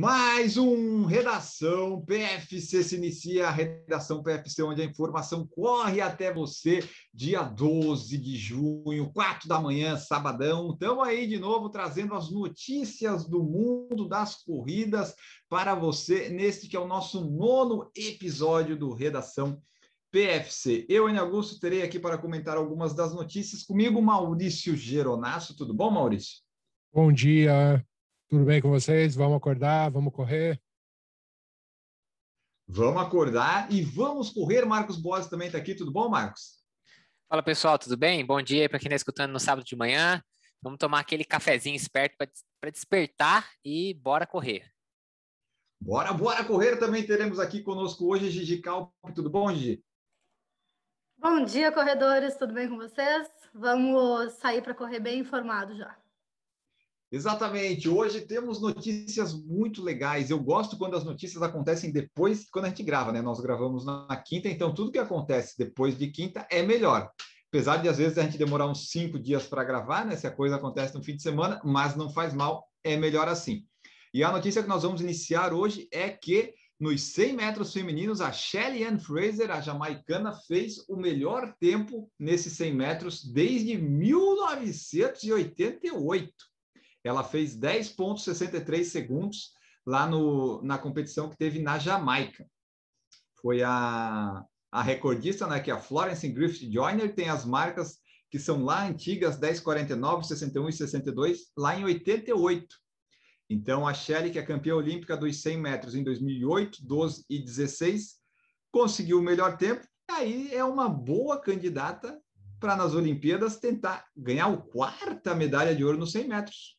Mais um Redação PFC, se inicia a Redação PFC, onde a informação corre até você, dia 12 de junho, 4 da manhã, sabadão. Estamos aí de novo trazendo as notícias do mundo das corridas para você, neste que é o nosso 9º episódio do Redação PFC. Eu, Ana Augusto, terei aqui para comentar algumas das notícias. Comigo, Maurício Geronasso. Tudo bom, Maurício? Bom dia. Tudo bem com vocês? Vamos acordar, vamos correr. Vamos acordar e vamos correr. Marcos Boas também está aqui. Tudo bom, Marcos? Fala, pessoal. Tudo bem? Bom dia para quem está escutando no sábado de manhã. Vamos tomar aquele cafezinho esperto para despertar e bora correr. Bora correr. Também teremos aqui conosco hoje Gigi Calpe. Tudo bom, Gigi? Bom dia, corredores. Tudo bem com vocês? Vamos sair para correr bem informado já. Exatamente, hoje temos notícias muito legais. Eu gosto quando as notícias acontecem depois, quando a gente grava, né? Nós gravamos na quinta, então tudo que acontece depois de quinta é melhor. Apesar de, às vezes, a gente demorar uns 5 dias para gravar, né? Se a coisa acontece no fim de semana, mas não faz mal, é melhor assim. E a notícia que nós vamos iniciar hoje é que, nos 100 metros femininos, a Shelly-Ann Fraser, a jamaicana, fez o melhor tempo nesses 100 metros desde 1988. Ela fez 10,63 segundos lá na competição que teve na Jamaica. Foi a recordista, né, que é a Florence Griffith Joyner, tem as marcas que são lá antigas, 10,49, 61 e 62, lá em 88. Então, a Shelly, que é campeã olímpica dos 100 metros em 2008, 12 e 16, conseguiu o melhor tempo. Aí é uma boa candidata para, nas Olimpíadas, tentar ganhar a 4ª medalha de ouro nos 100 metros.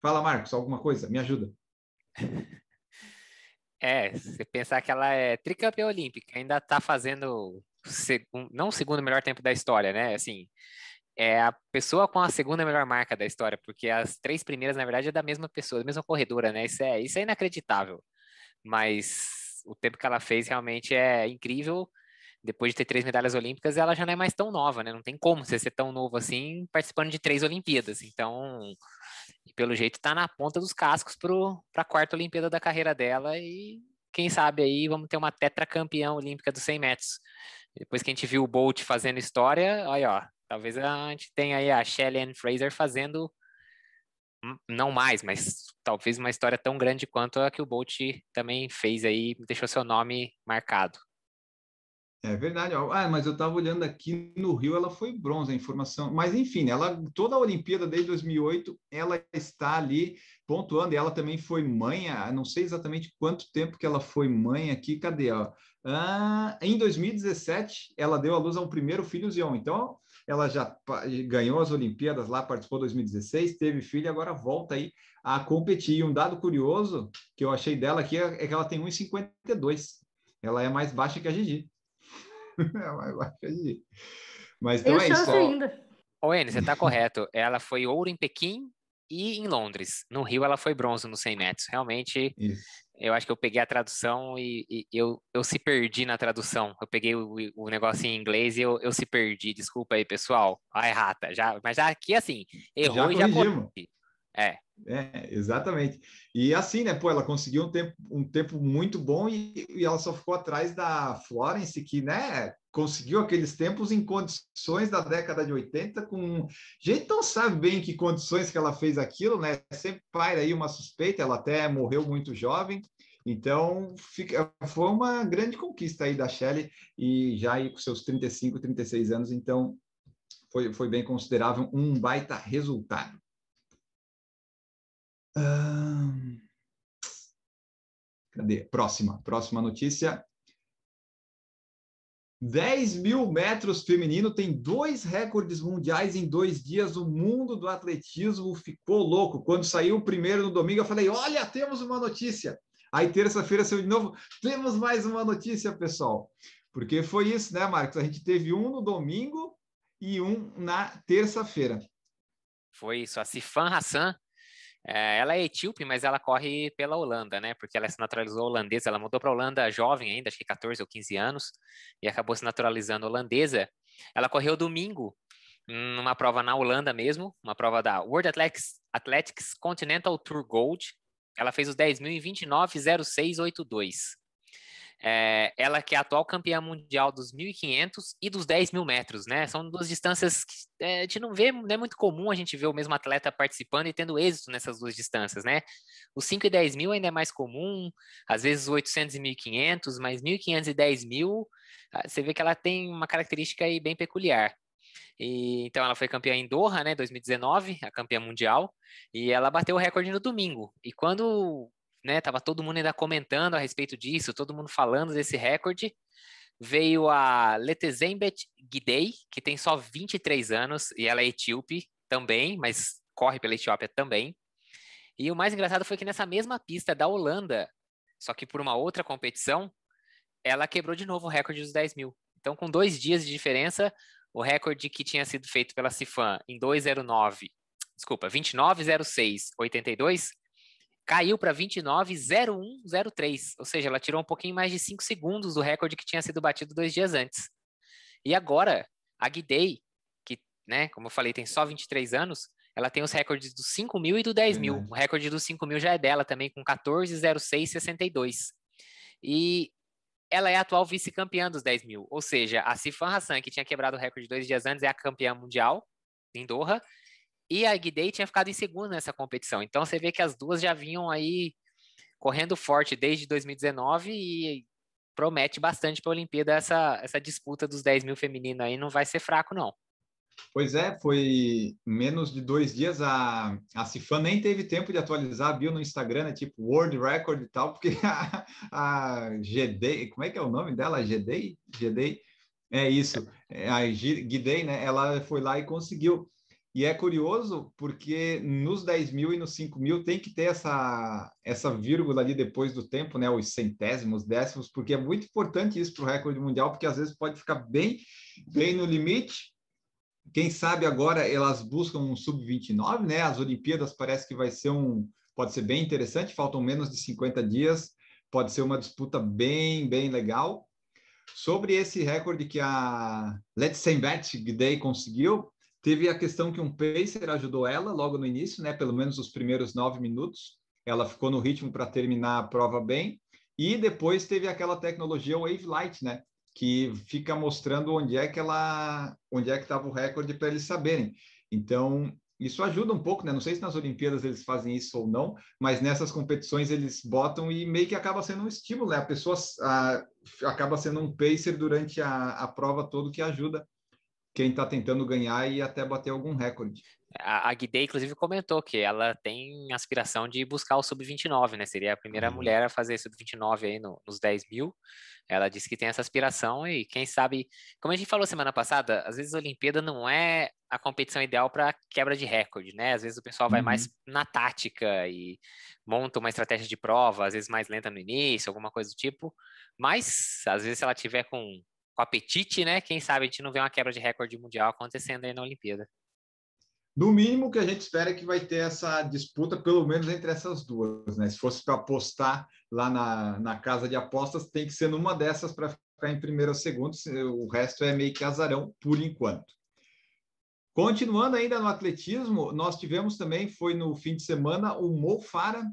Fala, Marcos, alguma coisa? Me ajuda. Se você pensar que ela é tricampeã olímpica, ainda está fazendo não o segundo melhor tempo da história, né? Assim, é a pessoa com a segunda melhor marca da história, porque as 3 primeiras, na verdade, é da mesma pessoa, da mesma corredora, né? Isso é inacreditável. Mas o tempo que ela fez realmente é incrível. Depois de ter 3 medalhas olímpicas, ela já não é mais tão nova, né? Não tem como você ser tão novo assim, participando de 3 Olimpíadas. Então, pelo jeito, está na ponta dos cascos para a 4ª Olimpíada da carreira dela e, quem sabe, aí vamos ter uma tetracampeã olímpica dos 100 metros. Depois que a gente viu o Bolt fazendo história, aí, ó, talvez a gente tenha aí a Shelly-Ann Fraser fazendo, não mais, mas talvez uma história tão grande quanto a que o Bolt também fez aí, deixou seu nome marcado. É verdade. Mas eu estava olhando aqui no Rio, ela foi bronze, a informação. Mas, enfim, ela, toda a Olimpíada desde 2008, ela está ali pontuando. E ela também foi mãe, não sei exatamente quanto tempo que ela foi mãe aqui. Cadê? Em 2017, ela deu à luz a um primeiro filho, Zion. Então, ela já ganhou as Olimpíadas lá, participou em 2016, teve filho, agora volta aí a competir. E um dado curioso que eu achei dela aqui é que ela tem 1,52. Ela é mais baixa que a Gigi. Mas então é isso. Ô, Enes, você está correto. Ela foi ouro em Pequim e em Londres. No Rio, ela foi bronze nos 100 metros. Realmente, isso. Eu acho que eu peguei a tradução e eu se perdi na tradução. Eu peguei o negócio em inglês e eu se perdi. Desculpa aí, pessoal. A errata. Mas já aqui, assim, errou e já corrigi. É, exatamente. E assim, né, pô, ela conseguiu um tempo muito bom e ela só ficou atrás da Florence, que, né, conseguiu aqueles tempos em condições da década de 80, com... A gente não sabe bem que condições que ela fez aquilo, né, sempre paira aí uma suspeita, ela até morreu muito jovem, então foi uma grande conquista aí da Shelly, e já aí com seus 35, 36 anos, então foi bem considerável, um baita resultado. Cadê? Próxima notícia. 10.000 metros feminino tem 2 recordes mundiais em 2 dias. O mundo do atletismo ficou louco. Quando saiu o primeiro no domingo, eu falei, olha, temos uma notícia. Aí terça-feira saiu de novo, temos mais uma notícia, pessoal. Porque foi isso, né, Marcos? A gente teve um no domingo e um na terça-feira. Foi isso, a Sifan Hassan. Ela é etíope, mas ela corre pela Holanda, né? Porque ela se naturalizou holandesa. Ela mudou para a Holanda jovem ainda, acho que 14 ou 15 anos, e acabou se naturalizando holandesa. Ela correu domingo numa prova na Holanda mesmo, uma prova da World Athletics Continental Tour Gold. Ela fez os 10.000 em 29,0682. Ela que é a atual campeã mundial dos 1.500 e dos 10.000 metros, né? São duas distâncias que a gente não vê, não é muito comum a gente ver o mesmo atleta participando e tendo êxito nessas duas distâncias, né? Os 5 e 10 mil ainda é mais comum, às vezes 800 e 1.500, mas 1.500 e 10.000, você vê que ela tem uma característica aí bem peculiar. E, então ela foi campeã em Doha, né, 2019, a campeã mundial, e ela bateu o recorde no domingo. E quando, né, tava todo mundo ainda comentando a respeito disso, todo mundo falando desse recorde, veio a Letesenbet Gidey, que tem só 23 anos, e ela é etíope também, mas corre pela Etiópia também. E o mais engraçado foi que nessa mesma pista da Holanda, só que por uma outra competição, ela quebrou de novo o recorde dos 10 mil. Então, com 2 dias de diferença, o recorde que tinha sido feito pela Sifan em 29,06,82 caiu para 29,01,03, ou seja, ela tirou um pouquinho mais de 5 segundos do recorde que tinha sido batido 2 dias antes. E agora, a Gidey, que, né, como eu falei, tem só 23 anos, ela tem os recordes dos 5 mil e do 10 mil. O recorde dos 5 mil já é dela também, com 14,06,62. E ela é a atual vice-campeã dos 10 mil, ou seja, a Sifan Hassan, que tinha quebrado o recorde 2 dias antes, é a campeã mundial em Doha, e a Gidey tinha ficado em segundo nessa competição. Então você vê que as duas já vinham aí correndo forte desde 2019 e promete bastante para a Olimpíada essa disputa dos 10 mil feminino aí, não vai ser fraco não. Pois é, foi menos de 2 dias, a Sifan nem teve tempo de atualizar a bio no Instagram, né? Tipo World Record e tal, porque a Gidey, como é que é o nome dela? Gidey? Gidey? É isso, a Gidey, né? Ela foi lá e conseguiu. E é curioso porque nos 10 mil e nos 5 mil tem que ter essa vírgula ali depois do tempo, né? Os centésimos, décimos, porque é muito importante isso para o recorde mundial, porque às vezes pode ficar bem, bem no limite. Quem sabe agora elas buscam um sub-29, né? As Olimpíadas parece que vai ser pode ser bem interessante, faltam menos de 50 dias, pode ser uma disputa bem, bem legal. Sobre esse recorde que a Letesenbet Gidey conseguiu, teve a questão que um pacer ajudou ela logo no início, né? Pelo menos os primeiros 9 minutos, ela ficou no ritmo para terminar a prova bem, e depois teve aquela tecnologia Wave Light, né? Que fica mostrando onde é que estava o recorde para eles saberem. Então, isso ajuda um pouco, né? Não sei se nas Olimpíadas eles fazem isso ou não, mas nessas competições eles botam e meio que acaba sendo um estímulo, né? A pessoa acaba sendo um pacer durante a prova toda, que ajuda quem está tentando ganhar e até bater algum recorde. A Gidey, inclusive, comentou que ela tem aspiração de buscar o sub-29, né? Seria a primeira mulher a fazer sub-29 aí nos 10 mil. Ela disse que tem essa aspiração e quem sabe... Como a gente falou semana passada, às vezes a Olimpíada não é a competição ideal para quebra de recorde, né? Às vezes o pessoal vai mais na tática e monta uma estratégia de prova, às vezes mais lenta no início, alguma coisa do tipo. Mas, às vezes, se ela tiver com apetite, né? Quem sabe a gente não vê uma quebra de recorde mundial acontecendo aí na Olimpíada. No mínimo que a gente espera é que vai ter essa disputa, pelo menos entre essas duas, né? Se fosse para apostar lá na casa de apostas, tem que ser numa dessas para ficar em primeiro ou segundo, o resto é meio que azarão por enquanto. Continuando ainda no atletismo, nós tivemos também, foi no fim de semana, o Mo Farah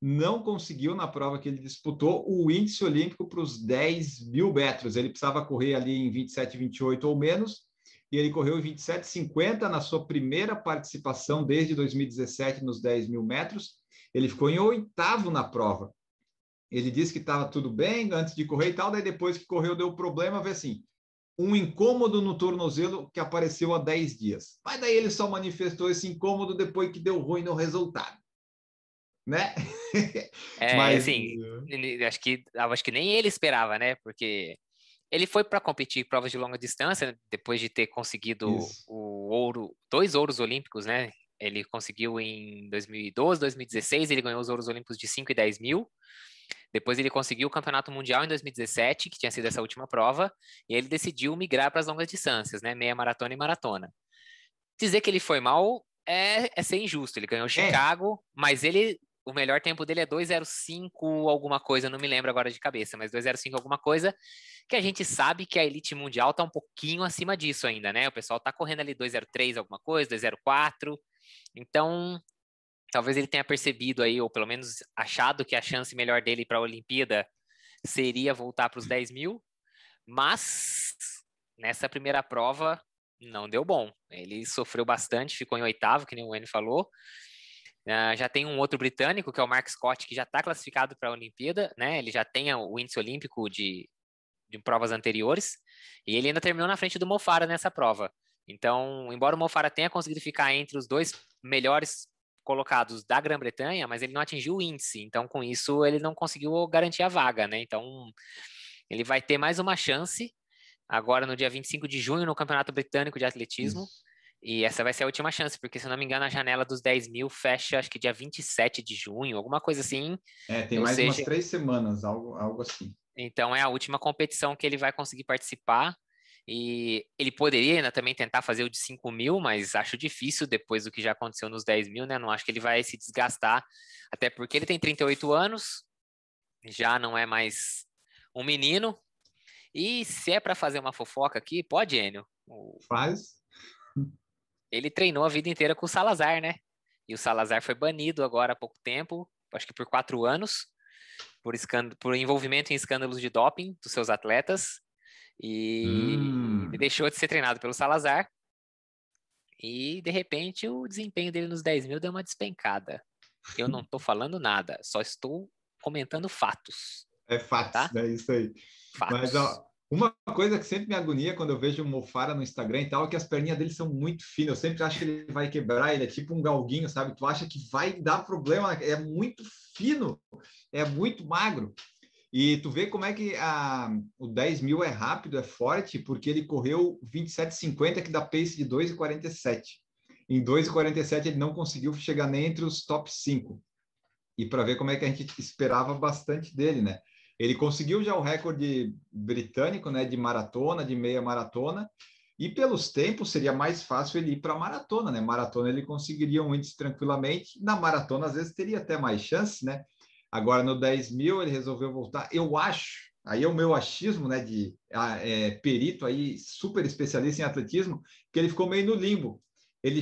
não conseguiu, na prova que ele disputou, o índice olímpico para os 10 mil metros. Ele precisava correr ali em 27, 28 ou menos, e ele correu em 27,50 na sua primeira participação desde 2017 nos 10 mil metros. Ele ficou em 8º na prova. Ele disse que estava tudo bem antes de correr e tal, daí depois que correu deu problema, vê assim, um incômodo no tornozelo que apareceu há 10 dias. Mas daí ele só manifestou esse incômodo depois que deu ruim no resultado, né? Mas assim, acho que nem ele esperava, né? Porque... ele foi para competir em provas de longa distância, depois de ter conseguido o ouro, 2 ouros olímpicos, né? Ele conseguiu em 2012, 2016, ele ganhou os ouros olímpicos de 5 e 10 mil. Depois ele conseguiu o campeonato mundial em 2017, que tinha sido essa última prova, e ele decidiu migrar para as longas distâncias, né? Meia maratona e maratona. Dizer que ele foi mal é ser injusto. Ele ganhou Chicago, mas ele o melhor tempo dele é 2:05 alguma coisa, não me lembro agora de cabeça, mas 2:05 alguma coisa, que a gente sabe que a elite mundial tá um pouquinho acima disso ainda, né? O pessoal tá correndo ali 2:03 alguma coisa, 2:04. Então, talvez ele tenha percebido aí, ou pelo menos achado que a chance melhor dele para a Olimpíada seria voltar para os 10 mil, mas nessa primeira prova não deu bom. Ele sofreu bastante, ficou em oitavo, que nem o Enio falou. Já tem um outro britânico, que é o Mark Scott, que já está classificado para a Olimpíada, né? Ele já tem o índice olímpico de provas anteriores, e ele ainda terminou na frente do Mo Farah nessa prova. Então, embora o Mo Farah tenha conseguido ficar entre os dois melhores colocados da Grã-Bretanha, mas ele não atingiu o índice, então com isso ele não conseguiu garantir a vaga, né? Então, ele vai ter mais uma chance agora no dia 25 de junho no Campeonato Britânico de Atletismo. E essa vai ser a última chance, porque, se eu não me engano, a janela dos 10 mil fecha, acho que dia 27 de junho, alguma coisa assim. É, tem mais umas 3 semanas, algo assim. Então, é a última competição que ele vai conseguir participar. E ele poderia ainda também tentar fazer o de 5 mil, mas acho difícil depois do que já aconteceu nos 10 mil, né? Não acho que ele vai se desgastar, até porque ele tem 38 anos, já não é mais um menino. E se é para fazer uma fofoca aqui, pode, Enio? Faz. Ele treinou a vida inteira com o Salazar, né? E o Salazar foi banido agora há pouco tempo, acho que por 4 anos, por envolvimento em escândalos de doping dos seus atletas. E ele deixou de ser treinado pelo Salazar. E, de repente, o desempenho dele nos 10 mil deu uma despencada. Eu não tô falando nada, só estou comentando fatos. É fatos, tá? É isso aí. Fatos. Mas, ó... Uma coisa que sempre me agonia quando eu vejo o Mo Farah no Instagram e tal, é que as perninhas dele são muito finas. Eu sempre acho que ele vai quebrar, ele é tipo um galguinho, sabe? Tu acha que vai dar problema, é muito fino, é muito magro. E tu vê como é que o 10 mil é rápido, é forte, porque ele correu 27,50, que dá pace de 2,47. Em 2,47 ele não conseguiu chegar nem entre os top 5. E para ver como é que a gente esperava bastante dele, né? Ele conseguiu já o recorde britânico, né, de maratona, de meia maratona, e pelos tempos seria mais fácil ele ir para a maratona, né? Maratona ele conseguiria um índice tranquilamente, na maratona às vezes teria até mais chance, né? Agora no 10 mil ele resolveu voltar, eu acho, aí é o meu achismo, né, de perito aí, super especialista em atletismo, que ele ficou meio no limbo. Ele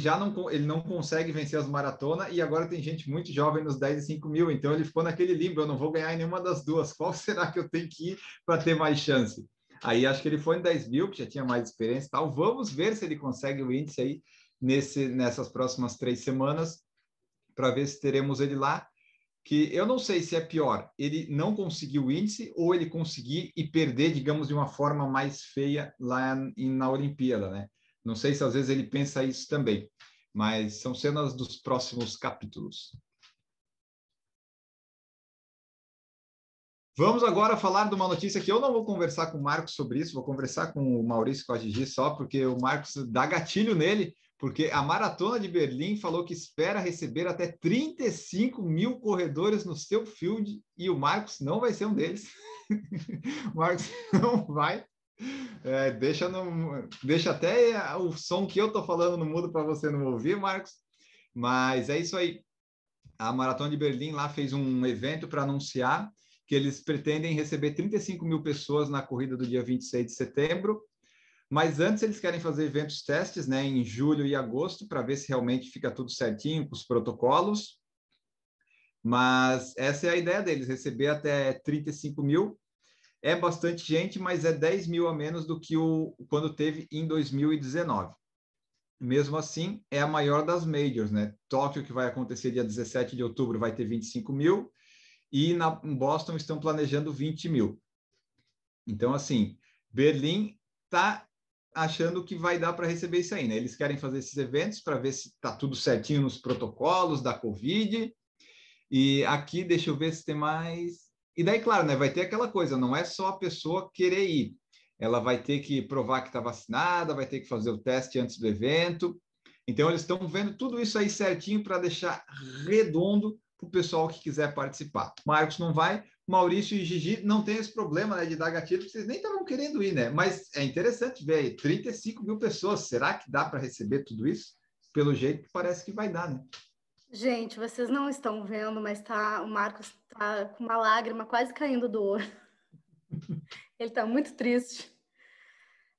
não consegue vencer as maratonas, e agora tem gente muito jovem nos 10 e 5 mil, então ele ficou naquele limbo, eu não vou ganhar em nenhuma das duas, qual será que eu tenho que ir para ter mais chance? Aí acho que ele foi em 10 mil, que já tinha mais experiência e tal, vamos ver se ele consegue o índice aí nessas próximas 3 semanas, para ver se teremos ele lá, que eu não sei se é pior, ele não conseguiu o índice, ou ele conseguir e perder, digamos, de uma forma mais feia lá na Olimpíada, né? Não sei se às vezes ele pensa isso também, mas são cenas dos próximos capítulos. Vamos agora falar de uma notícia que eu não vou conversar com o Marcos sobre isso, vou conversar com o Maurício Cogigi só, porque o Marcos dá gatilho nele, porque a Maratona de Berlim falou que espera receber até 35 mil corredores no seu field, e o Marcos não vai ser um deles. O Marcos não vai. É, deixa até o som que eu tô falando no mudo para você não ouvir, Marcos, mas é isso aí. A Maratona de Berlim lá fez um evento para anunciar que eles pretendem receber 35 mil pessoas na corrida do dia 26 de setembro, mas antes eles querem fazer eventos testes, né, em julho e agosto, para ver se realmente fica tudo certinho com os protocolos, mas essa é a ideia deles, receber até 35 mil. É bastante gente, mas é 10 mil a menos do que quando teve em 2019. Mesmo assim, é a maior das majors, né? Tóquio, que vai acontecer dia 17 de outubro, vai ter 25 mil. E em Boston estão planejando 20 mil. Então, assim, Berlim está achando que vai dar para receber isso aí, né? Eles querem fazer esses eventos para ver se está tudo certinho nos protocolos da Covid. E aqui, deixa eu ver se tem mais... E daí, claro, né, vai ter aquela coisa, não é só a pessoa querer ir. Ela vai ter que provar que está vacinada, vai ter que fazer o teste antes do evento. Então, eles estão vendo tudo isso aí certinho para deixar redondo para o pessoal que quiser participar. Marcos não vai, Maurício e Gigi não tem esse problema, né, de dar gatilho, porque vocês nem estavam querendo ir, né? Mas é interessante ver aí, 35 mil pessoas, será que dá para receber tudo isso? Pelo jeito que parece que vai dar, né? Gente, vocês não estão vendo, mas o Marcos está com uma lágrima quase caindo do olho. Ele está muito triste.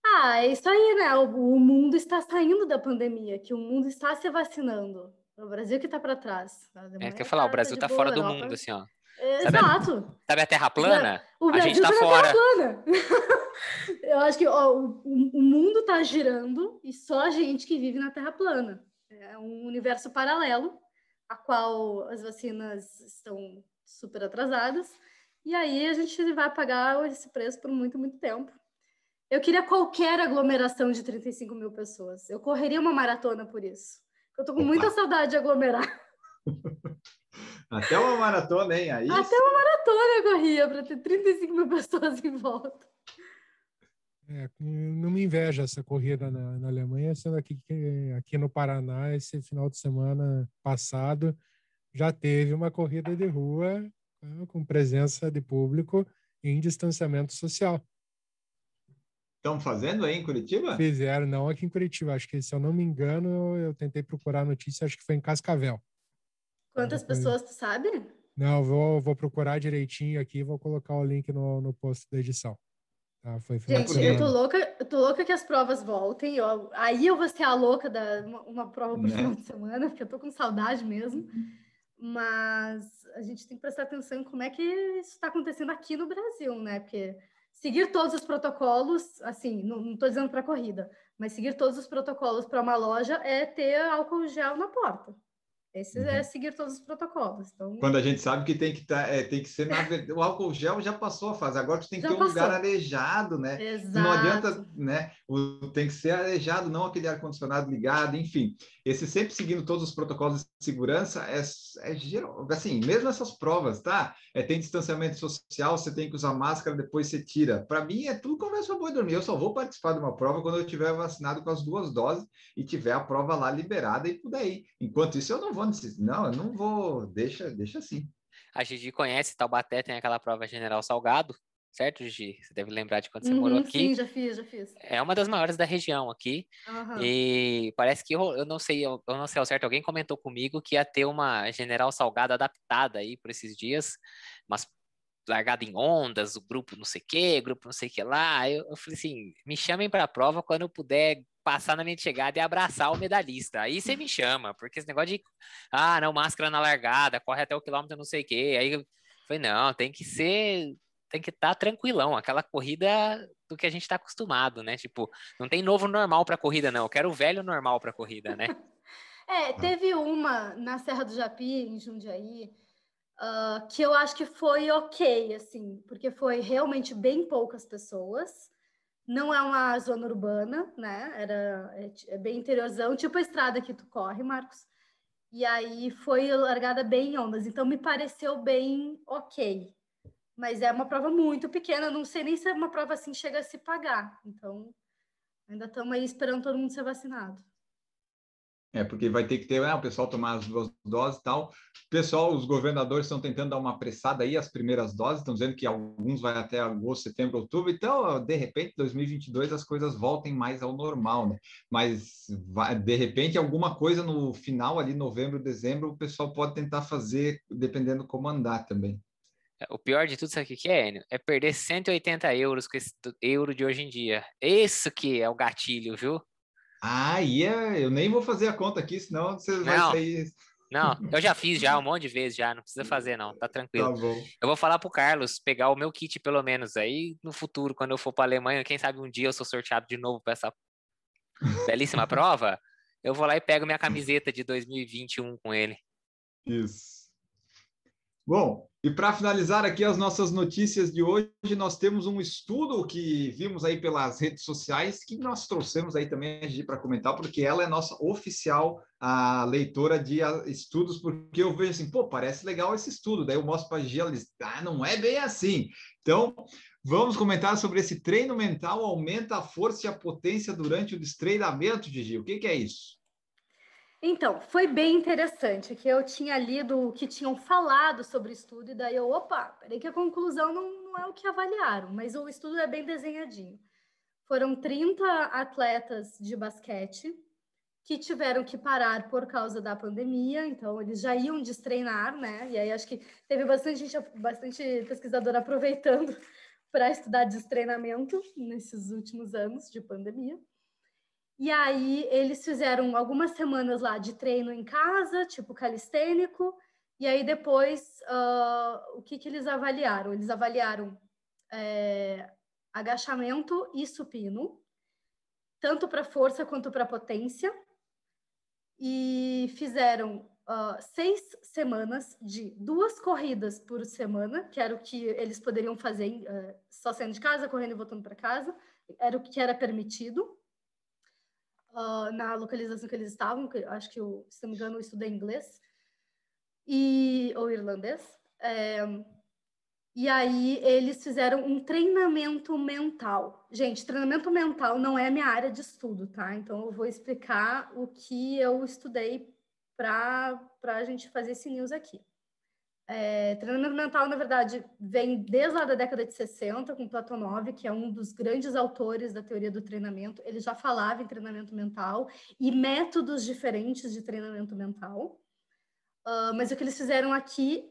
Ah, é isso aí, né? O mundo está saindo da pandemia, que o mundo está se vacinando. O Brasil que está para trás. É, quer falar, o Brasil está fora do mundo, assim, ó. Exato. Sabe a Terra plana? A gente está fora. Eu acho que o mundo está girando e só a gente que vive na Terra plana. É um universo paralelo, a qual as vacinas estão super atrasadas. E aí a gente vai pagar esse preço por muito, muito tempo. Eu queria qualquer aglomeração de 35 mil pessoas. Eu correria uma maratona por isso. Eu tô com muita saudade de aglomerar. Até uma maratona, hein? Aí... Até uma maratona eu corria para ter 35 mil pessoas em volta. É, não me inveja essa corrida na Alemanha, sendo aqui no Paraná, esse final de semana passado, já teve uma corrida de rua com presença de público em distanciamento social. Estão fazendo aí em Curitiba? Fizeram, não aqui em Curitiba. Acho que, se eu não me engano, eu tentei procurar a notícia, acho que foi em Cascavel. Quantas pessoas tu sabe? Não, vou procurar direitinho aqui e vou colocar o link no post da edição. Tá, foi gente, eu tô louca que as provas voltem. Aí eu vou ser a louca da uma prova por final de semana, porque eu tô com saudade mesmo. Mas a gente tem que prestar atenção em como é que isso está acontecendo aqui no Brasil, né? Porque seguir todos os protocolos, assim, não tô dizendo para corrida, mas seguir todos os protocolos para uma loja é ter álcool gel na porta. Esse é seguir todos os protocolos. Então... Quando a gente sabe que tem que ser... O álcool gel já passou a fase. Agora tu tem que ter um lugar arejado, né? Exato. Não adianta, né? Tem que ser arejado, não aquele ar-condicionado ligado, enfim. Esse sempre seguindo todos os protocolos de segurança é geral. Assim, mesmo essas provas, tá? Tem distanciamento social, você tem que usar máscara, depois você tira. Para mim, é tudo conversa boa e dormir. Eu só vou participar de uma prova quando eu estiver vacinado com as 2 doses e tiver a prova lá liberada e tudo aí. Enquanto isso, eu não vou. Não, eu não vou, deixa assim. A Gigi conhece, Taubaté tem aquela prova General Salgado, certo, Gigi? Você deve lembrar de quando você morou aqui. Sim, já fiz. É uma das maiores da região aqui. Uhum. E parece que, eu não sei ao certo, alguém comentou comigo que ia ter uma General Salgado adaptada aí por esses dias, mas largada em ondas, o grupo não sei o que lá. Eu falei assim, me chamem para a prova quando eu puder passar na minha chegada e abraçar o medalhista. Aí você me chama, porque esse negócio de não, máscara na largada, corre até o quilômetro não sei o quê. Aí eu falei, não, tem que estar tranquilão, aquela corrida do que a gente está acostumado, né? Tipo, não tem novo normal para corrida, não. Eu quero o velho normal para corrida, né? Teve uma na Serra do Japi, em Jundiaí, que eu acho que foi ok, assim, porque foi realmente bem poucas pessoas, não é uma zona urbana, né, é bem interiorzão, tipo a estrada que tu corre, Marcos, e aí foi largada bem em ondas, então me pareceu bem ok, mas é uma prova muito pequena, não sei nem se é uma prova assim chega a se pagar, então ainda estamos aí esperando todo mundo ser vacinado. Porque vai ter que ter o pessoal tomar as 2 doses e tal. Pessoal, os governadores estão tentando dar uma apressada aí, as primeiras doses, estão dizendo que alguns vai até agosto, setembro, outubro. Então, de repente, 2022, as coisas voltem mais ao normal, né? Mas, de repente, alguma coisa no final, ali, novembro, dezembro, o pessoal pode tentar fazer, dependendo como andar também. O pior de tudo, sabe o que é, Enio? É perder 180 euros com esse euro de hoje em dia. Isso que é o gatilho, viu? Eu nem vou fazer a conta aqui, senão você vai sair... Não, eu já fiz já um monte de vezes já, não precisa fazer não, tá tranquilo. Tá bom. Eu vou falar pro Carlos pegar o meu kit pelo menos, aí no futuro, quando eu for pra Alemanha, quem sabe um dia eu sou sorteado de novo pra essa belíssima prova, eu vou lá e pego minha camiseta de 2021 com ele. Isso. Bom, e para finalizar aqui as nossas notícias de hoje, nós temos um estudo que vimos aí pelas redes sociais, que nós trouxemos aí também para comentar, porque ela é nossa oficial a leitora de estudos, porque eu vejo assim, parece legal esse estudo, daí eu mostro para a Gia, ela diz, não é bem assim. Então, vamos comentar sobre esse treino mental, aumenta a força e a potência durante o destreinamento, Gigi, o que é isso? Então, foi bem interessante, que eu tinha lido o que tinham falado sobre o estudo, e daí eu, peraí que a conclusão não é o que avaliaram, mas o estudo é bem desenhadinho. Foram 30 atletas de basquete que tiveram que parar por causa da pandemia, então eles já iam destreinar, né? E aí acho que teve bastante gente, bastante pesquisador aproveitando para estudar destreinamento nesses últimos anos de pandemia. E aí eles fizeram algumas semanas lá de treino em casa, tipo calistênico, e aí depois o que eles avaliaram? Eles avaliaram agachamento e supino, tanto para força quanto para potência, e fizeram 6 semanas de 2 corridas por semana, que era o que eles poderiam fazer só saindo de casa, correndo e voltando para casa, era o que era permitido na localização que eles estavam, que acho que, se não me engano, eu estudei inglês ou irlandês. E aí eles fizeram um treinamento mental. Gente, treinamento mental não é a minha área de estudo, tá? Então eu vou explicar o que eu estudei para a gente fazer esse news aqui. Treinamento mental, na verdade, vem desde lá da década de 60, com Platonov, que é um dos grandes autores da teoria do treinamento. Ele já falava em treinamento mental e métodos diferentes de treinamento mental. Mas o que eles fizeram aqui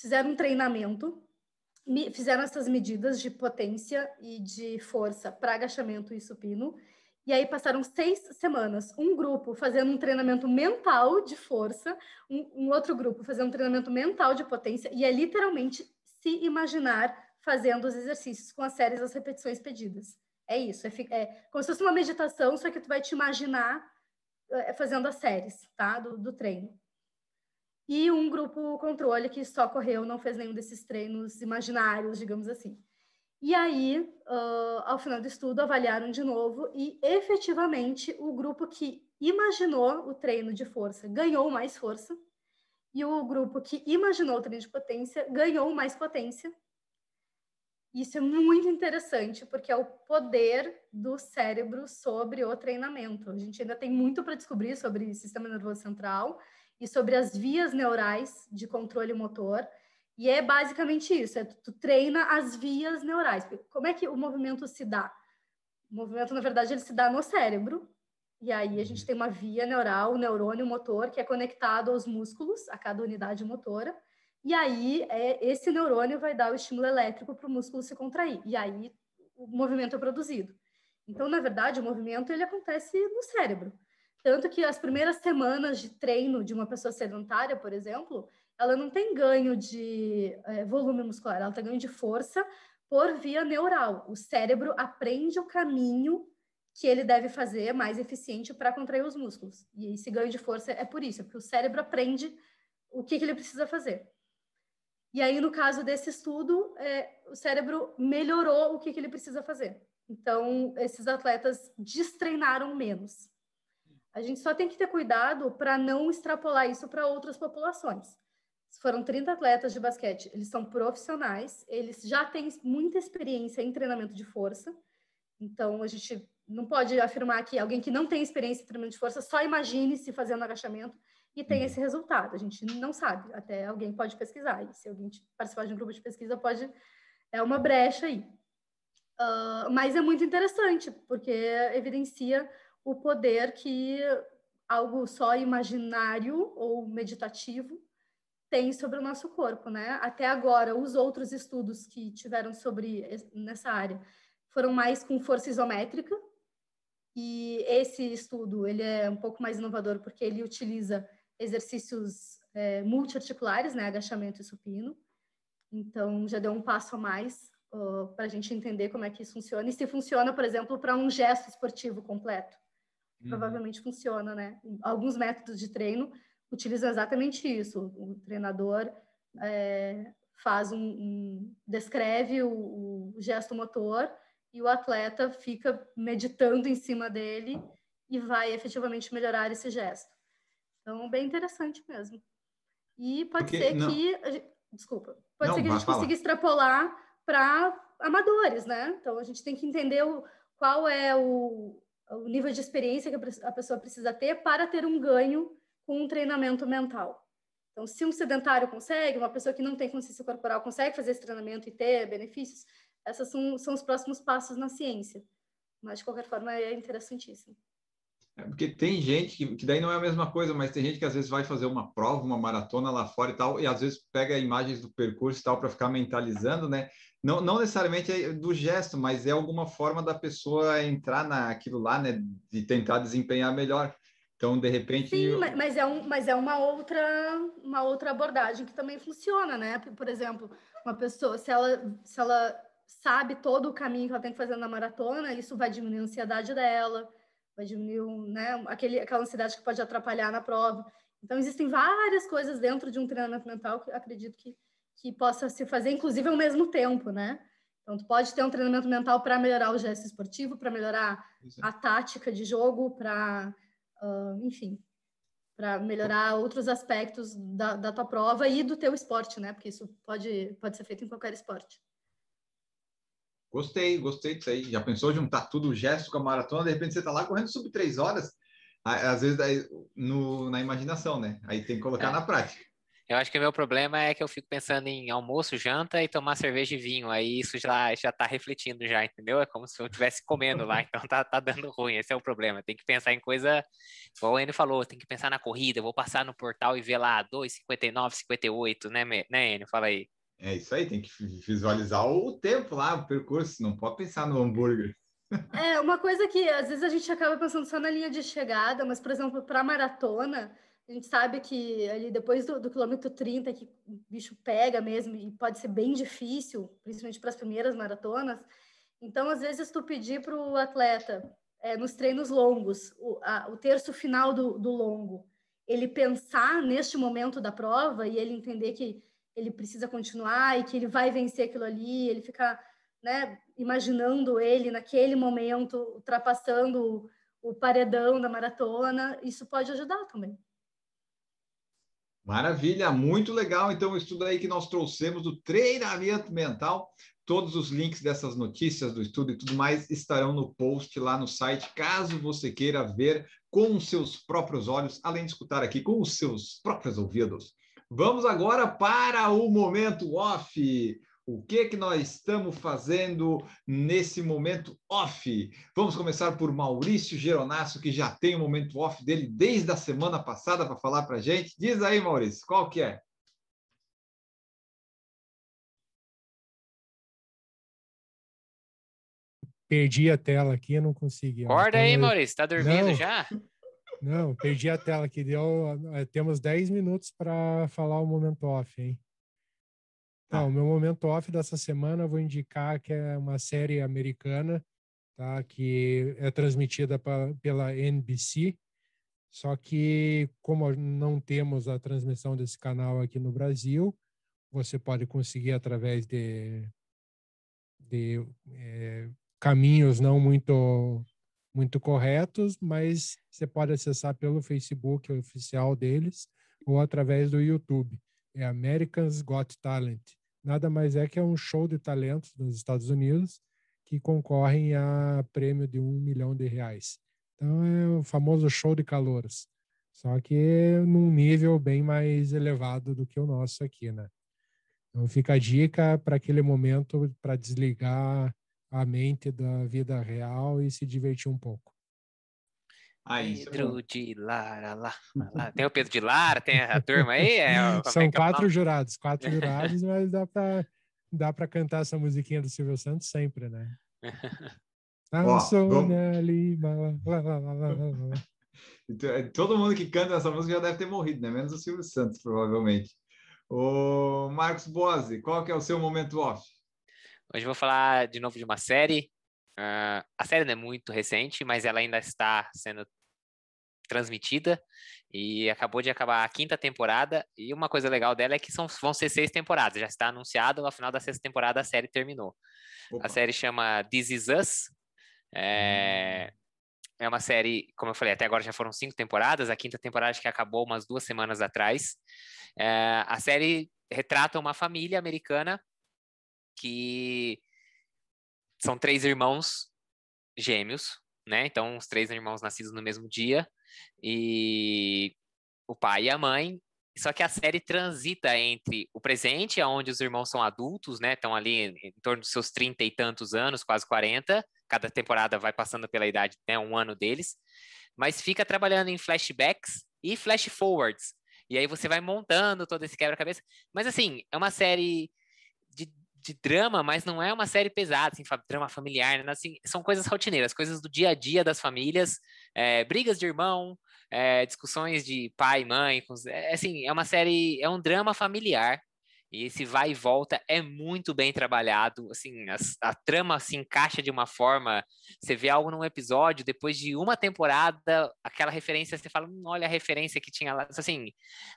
fizeram um treinamento, fizeram essas medidas de potência e de força para agachamento e supino, e aí passaram 6 semanas, um grupo fazendo um treinamento mental de força, um outro grupo fazendo um treinamento mental de potência, e é literalmente se imaginar fazendo os exercícios com as séries das repetições pedidas. É isso, é como se fosse uma meditação, só que tu vai te imaginar fazendo as séries, tá? do treino. E um grupo controle que só correu, não fez nenhum desses treinos imaginários, digamos assim. E aí, ao final do estudo, avaliaram de novo e, efetivamente, o grupo que imaginou o treino de força ganhou mais força e o grupo que imaginou o treino de potência ganhou mais potência. Isso é muito interessante, porque é o poder do cérebro sobre o treinamento. A gente ainda tem muito para descobrir sobre sistema nervoso central e sobre as vias neurais de controle motor. E é basicamente isso, tu treina as vias neurais. Como é que o movimento se dá? O movimento, na verdade, ele se dá no cérebro, e aí a gente tem uma via neural, um neurônio motor, que é conectado aos músculos, a cada unidade motora, e aí esse neurônio vai dar o estímulo elétrico para o músculo se contrair, e aí o movimento é produzido. Então, na verdade, o movimento ele acontece no cérebro. Tanto que as primeiras semanas de treino de uma pessoa sedentária, por exemplo, ela não tem ganho de volume muscular, ela tem ganho de força por via neural. O cérebro aprende o caminho que ele deve fazer mais eficiente para contrair os músculos. E esse ganho de força é por isso, porque o cérebro aprende o que ele precisa fazer. E aí, no caso desse estudo, o cérebro melhorou o que ele precisa fazer. Então, esses atletas destreinaram menos. A gente só tem que ter cuidado para não extrapolar isso para outras populações. Foram 30 atletas de basquete, eles são profissionais, eles já têm muita experiência em treinamento de força, então a gente não pode afirmar que alguém que não tem experiência em treinamento de força só imagine se fazendo agachamento e tem esse resultado. A gente não sabe, até alguém pode pesquisar, e se alguém participar de um grupo de pesquisa pode, é uma brecha aí. Mas é muito interessante, porque evidencia o poder que algo só imaginário ou meditativo tem sobre o nosso corpo, né? Até agora, os outros estudos que tiveram nessa área foram mais com força isométrica, e esse estudo ele é um pouco mais inovador porque ele utiliza exercícios multiarticulares, né? Agachamento e supino. Então, já deu um passo a mais para a gente entender como é que isso funciona, e se funciona, por exemplo, para um gesto esportivo completo. Provavelmente funciona, né? Alguns métodos de treino utilizam exatamente isso. O treinador faz descreve o gesto motor e o atleta fica meditando em cima dele e vai efetivamente melhorar esse gesto. Então, bem interessante mesmo. E pode ser que... Desculpa. Pode ser que a gente consiga extrapolar para amadores, né? Então, a gente tem que entender qual é o nível de experiência que a pessoa precisa ter para ter um ganho com um treinamento mental. Então, se um sedentário consegue, uma pessoa que não tem consciência corporal consegue fazer esse treinamento e ter benefícios, esses são os próximos passos na ciência. Mas, de qualquer forma, é interessantíssimo. É porque tem gente que daí não é a mesma coisa, mas tem gente que às vezes vai fazer uma prova, uma maratona lá fora e tal, e às vezes pega imagens do percurso e tal para ficar mentalizando, né? Não necessariamente é do gesto, mas é alguma forma da pessoa entrar naquilo lá, né? De tentar desempenhar melhor. Então, de repente... Sim, mas é uma outra abordagem que também funciona, né? Por exemplo, uma pessoa, se ela sabe todo o caminho que ela tem que fazer na maratona, isso vai diminuir a ansiedade dela, vai diminuir, né, aquela ansiedade que pode atrapalhar na prova. Então, existem várias coisas dentro de um treinamento mental que eu acredito que possa se fazer, inclusive, ao mesmo tempo, né? Então, tu pode ter um treinamento mental para melhorar o gesto esportivo, para melhorar a tática de jogo, para... enfim, para melhorar outros aspectos da tua prova e do teu esporte, né? Porque isso pode ser feito em qualquer esporte. Gostei disso aí. Já pensou juntar tudo o gesto com a maratona? De repente você tá lá correndo sub 3 horas, às vezes daí, na imaginação, né? Aí tem que colocar na prática. Eu acho que o meu problema é que eu fico pensando em almoço, janta e tomar cerveja e vinho. Aí isso já tá refletindo já, entendeu? É como se eu estivesse comendo lá, então tá dando ruim. Esse é o problema. Tem que pensar em coisa, igual o Enio falou, tem que pensar na corrida. Eu vou passar no portal e ver lá 2:59, 58, né, Enio? Fala aí. É isso aí, tem que visualizar o tempo lá, o percurso. Não pode pensar no hambúrguer. É, uma coisa que às vezes a gente acaba pensando só na linha de chegada, mas, por exemplo, para maratona... A gente sabe que ali depois do quilômetro 30, que o bicho pega mesmo e pode ser bem difícil, principalmente para as primeiras maratonas. Então, às vezes, tu pedir para o atleta, nos treinos longos, o terço final do longo, ele pensar neste momento da prova e ele entender que ele precisa continuar e que ele vai vencer aquilo ali, ele ficar, né, imaginando ele naquele momento, ultrapassando o paredão da maratona, isso pode ajudar também. Maravilha, muito legal. Então, o estudo aí que nós trouxemos do treinamento mental. Todos os links dessas notícias do estudo e tudo mais estarão no post lá no site, caso você queira ver com os seus próprios olhos, além de escutar aqui com os seus próprios ouvidos. Vamos agora para o momento off. O que nós estamos fazendo nesse momento off? Vamos começar por Maurício Geronasso, que já tem o momento off dele desde a semana passada para falar para a gente. Diz aí, Maurício, qual que é? Perdi a tela aqui, eu não consegui. Acorda aí, Maurício, está dormindo já? Não, perdi a tela aqui. Temos 10 minutos para falar o momento off, hein? Tá, o meu momento off dessa semana eu vou indicar que é uma série americana, tá, que é transmitida pela NBC, só que como não temos a transmissão desse canal aqui no Brasil, você pode conseguir através de caminhos não muito corretos, mas você pode acessar pelo Facebook oficial deles ou através do YouTube. É Americans Got Talent. Nada mais é que é um show de talentos dos Estados Unidos que concorrem a prêmio de R$1 milhão. Então, é o famoso show de calouros. Só que num nível bem mais elevado do que o nosso aqui, né? Então, fica a dica para aquele momento para desligar a mente da vida real e se divertir um pouco. Pedro de Lara, lá. Tem o Pedro de Lara, tem a turma aí? São 4 jurados, 4 jurados, mas dá pra cantar essa musiquinha do Silvio Santos sempre, né? Todo mundo que canta essa música já deve ter morrido, né? Menos o Silvio Santos, provavelmente. Ô, Marcos Bozzi, qual que é o seu momento off? Hoje eu vou falar de novo de uma série. A série não é muito recente, mas ela ainda está sendo transmitida e acabou de acabar a 5ª temporada, e uma coisa legal dela é que vão ser 6 temporadas, já está anunciado, no final da 6ª temporada a série terminou. Opa. A série chama This Is Us, é uma série, como eu falei, até agora já foram 5 temporadas, a 5ª temporada acho que acabou umas 2 semanas atrás. A série retrata uma família americana que são 3 irmãos gêmeos, né? Então, os 3 irmãos nascidos no mesmo dia, e o pai e a mãe. Só que a série transita entre o presente, onde os irmãos são adultos, né? Estão ali em torno dos seus 30 e tantos anos, quase 40. Cada temporada vai passando pela idade, né? Um ano deles. mas fica trabalhando em flashbacks e flash forwards. E aí você vai montando todo esse quebra-cabeça. Mas assim, é uma série de drama, mas não é uma série pesada, assim, drama familiar, né? Assim, são coisas rotineiras, coisas do dia a dia das famílias, brigas de irmão, discussões de pai e mãe, assim, é uma série, é um drama familiar, e esse vai e volta é muito bem trabalhado, assim, a trama se encaixa de uma forma, você vê algo num episódio, depois de uma temporada, aquela referência, você fala, olha a referência que tinha lá, assim,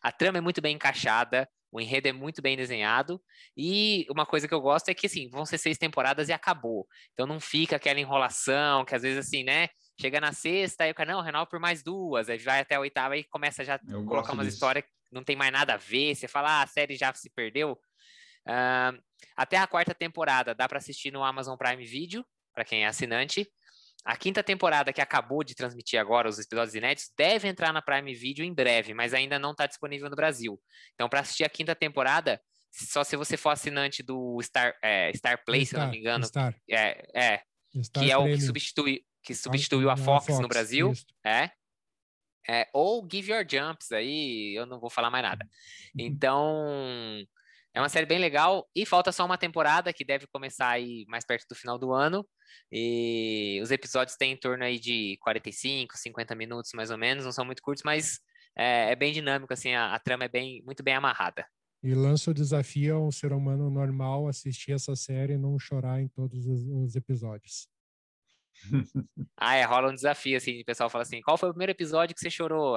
a trama é muito bem encaixada, o enredo é muito bem desenhado, e uma coisa que eu gosto é que, assim, vão ser 6 temporadas e acabou, então não fica aquela enrolação, que às vezes, assim, né, chega na sexta, aí o cara, não, renova por mais 2, aí vai até a 8ª, aí começa já a colocar umas histórias que não tem mais nada a ver, você fala, a série já se perdeu. Até a 4ª temporada, dá para assistir no Amazon Prime Video, para quem é assinante. A 5ª temporada, que acabou de transmitir agora os episódios inéditos, deve entrar na Prime Video em breve, mas ainda não está disponível no Brasil. Então, para assistir a 5ª temporada, só se você for assinante do Star Play, se eu não me engano. Star que é Premium. O que substituiu a Fox no Brasil, ou Give Your Jumps, aí eu não vou falar mais nada. Então, é uma série bem legal, e falta só uma temporada, que deve começar aí mais perto do final do ano, e os episódios têm em torno aí de 45, 50 minutos mais ou menos, não são muito curtos, mas é bem dinâmico, assim, a trama é muito bem amarrada. E lança o desafio ao ser humano normal assistir essa série e não chorar em todos os episódios. Rola um desafio, assim, o pessoal fala assim, qual foi o primeiro episódio que você chorou?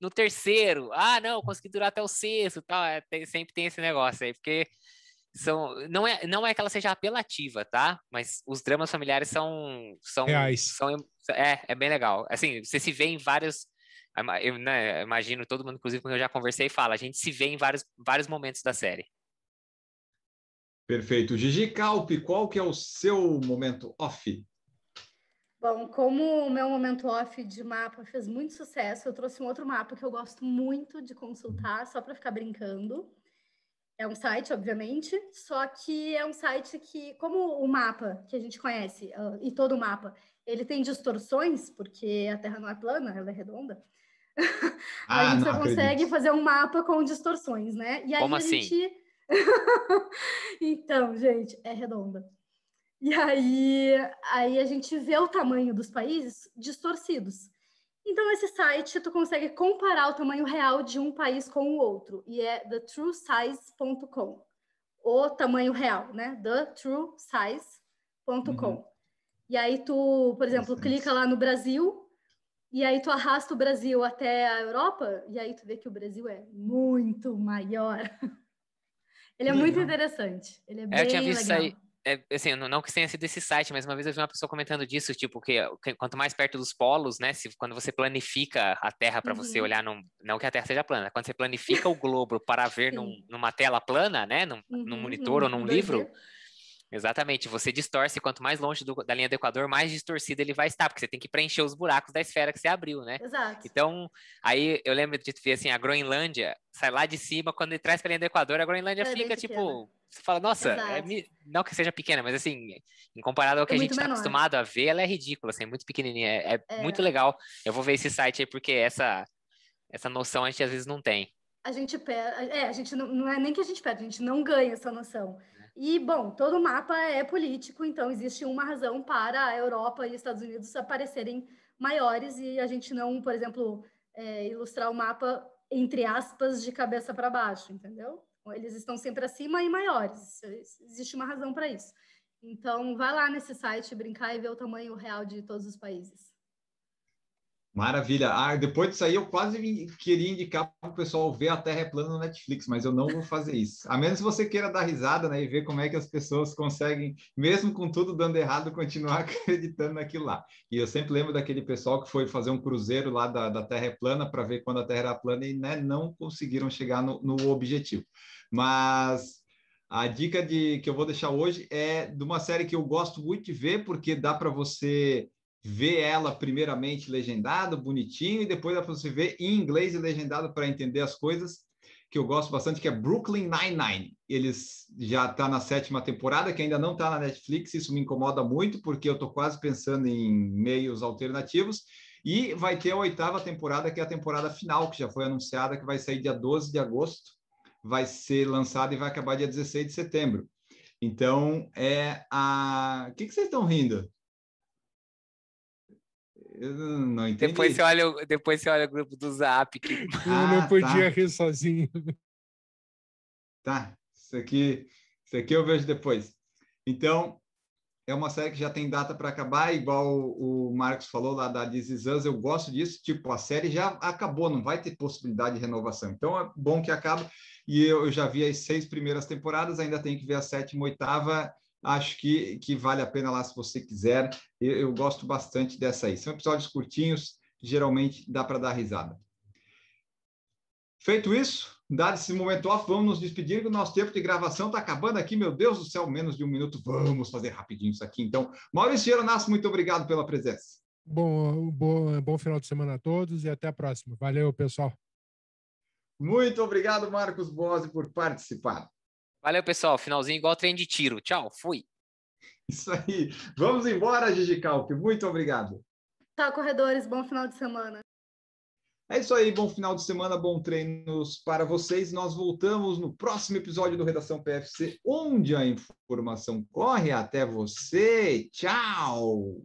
No 3º, não, consegui durar até o 6º, tal, sempre tem esse negócio aí, porque não é que ela seja apelativa, tá? Mas os dramas familiares são reais. É bem legal, assim, você se vê em vários, eu, né, imagino todo mundo, inclusive quando eu já conversei, fala, a gente se vê em vários momentos da série. Perfeito. Gigi Calpe, qual que é o seu momento off? Bom, como o meu momento off de mapa fez muito sucesso, eu trouxe um outro mapa que eu gosto muito de consultar, só para ficar brincando. É um site, obviamente, só que é um site que, como o mapa que a gente conhece, e todo mapa, ele tem distorções, porque a Terra não é plana, ela é redonda. A gente só consegue fazer um mapa com distorções, né? E aí como assim? Então, gente, é redonda. E aí a gente vê o tamanho dos países distorcidos. Então, esse site, tu consegue comparar o tamanho real de um país com o outro. E é thetruesize.com. O tamanho real, né? thetruesize.com. E aí tu, por exemplo, clica lá no Brasil. E aí tu arrasta o Brasil até a Europa. E aí tu vê que o Brasil é muito maior. Ele é muito interessante. Ele é bem legal. Eu tinha visto isso aí. Assim, não que tenha sido esse site, mas uma vez eu vi uma pessoa comentando disso, tipo, que quanto mais perto dos polos, né, quando você planifica a Terra para você olhar, não que a Terra seja plana, quando você planifica o globo para ver numa tela plana, né, num monitor ou num livro, exatamente, você distorce, quanto mais longe da linha do Equador, mais distorcido ele vai estar, porque você tem que preencher os buracos da esfera que você abriu, né? Exato. Então, aí eu lembro de ver, assim, a Groenlândia sai lá de cima, quando ele traz para a linha do Equador, a Groenlândia fica, tipo... Você fala, nossa, não que seja pequena, mas assim, em comparado ao que a gente está acostumado a ver, ela é ridícula, assim, muito pequenininha, é muito legal. Eu vou ver esse site aí, porque essa noção a gente às vezes não tem. A gente perde, a gente não é nem que a gente perde, a gente não ganha essa noção. E, bom, todo mapa é político, então existe uma razão para a Europa e os Estados Unidos aparecerem maiores e a gente não, por exemplo, ilustrar o mapa, entre aspas, de cabeça para baixo, entendeu? Eles estão sempre acima e maiores. Existe uma razão para isso. Então, vai lá nesse site brincar e ver o tamanho real de todos os países. Maravilha. Depois disso aí, eu quase queria indicar para o pessoal ver A Terra é Plana no Netflix, mas eu não vou fazer isso. A menos que você queira dar risada, né, e ver como é que as pessoas conseguem, mesmo com tudo dando errado, continuar acreditando naquilo lá. E eu sempre lembro daquele pessoal que foi fazer um cruzeiro lá da Terra é Plana para ver quando a Terra era plana e, né, não conseguiram chegar no objetivo. Mas... a dica que eu vou deixar hoje é de uma série que eu gosto muito de ver, porque dá para você ver ela primeiramente legendada, bonitinho, e depois dá para você ver em inglês e legendado para entender as coisas, que eu gosto bastante, que é Brooklyn Nine-Nine. Eles já tá na 7ª temporada, que ainda não está na Netflix, isso me incomoda muito, porque eu estou quase pensando em meios alternativos. E vai ter a 8ª temporada, que é a temporada final, que já foi anunciada, que vai sair dia 12 de agosto, vai ser lançada e vai acabar dia 16 de setembro. Então, O que vocês estão rindo? Eu não entendi. Depois você olha o grupo do Zap. Que... Eu não podia rir sozinho. Tá, isso aqui eu vejo depois. Então... É uma série que já tem data para acabar, igual o Marcos falou lá da This Is Us, eu gosto disso, tipo, a série já acabou, não vai ter possibilidade de renovação. Então é bom que acabe, e eu já vi as 6 primeiras temporadas, ainda tenho que ver a 7ª, 8ª, acho que vale a pena lá se você quiser, eu gosto bastante dessa aí. São episódios curtinhos, geralmente dá para dar risada. Feito isso, dado esse momento off, vamos nos despedir, que o nosso tempo de gravação está acabando aqui, meu Deus do céu, menos de 1 minuto, vamos fazer rapidinho isso aqui. Então, Maurício Geronasso, muito obrigado pela presença. Bom final de semana a todos e até a próxima. Valeu, pessoal. Muito obrigado, Marcos Bozzi, por participar. Valeu, pessoal. Finalzinho igual trem de tiro. Tchau, fui. Isso aí. Vamos embora, Gigi Calpe. Muito obrigado. Tá, corredores, bom final de semana. É isso aí, bom final de semana, bom treinos para vocês. Nós voltamos no próximo episódio do Redação PFC, onde a informação corre até você. Tchau!